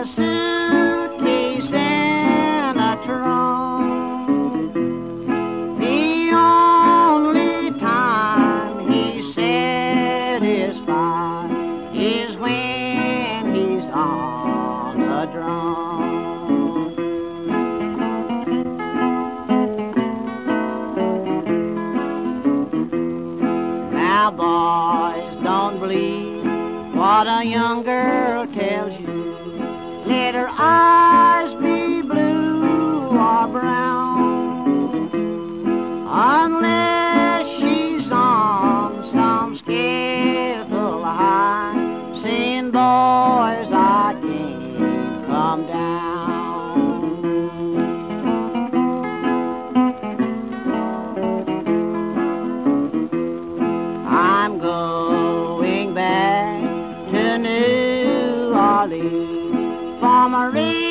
a suitcase and a trunk. The only time he's satisfied is when he's on the drum. Now, boys, don't believe what a young girl tells you. Let her eyes be blue or brown, unless she's on some skiffle high, saying, boys, I can't come down. I'm going back to New Orleans for my